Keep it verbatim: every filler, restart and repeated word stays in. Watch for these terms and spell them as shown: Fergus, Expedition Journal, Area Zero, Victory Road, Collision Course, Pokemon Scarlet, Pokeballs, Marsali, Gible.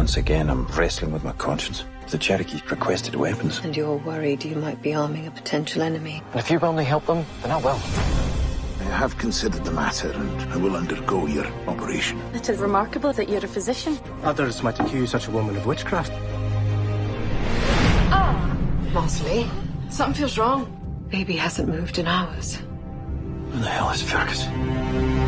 Once again, I'm wrestling with my conscience. The Cherokees requested weapons. And you're worried you might be arming a potential enemy. And if you only help them, then I will. I have considered the matter and I will undergo your operation. It is remarkable that you're a physician. Others might accuse such a woman of witchcraft. Ah! Marsali, something feels wrong. Baby hasn't moved in hours. Who the hell is Fergus?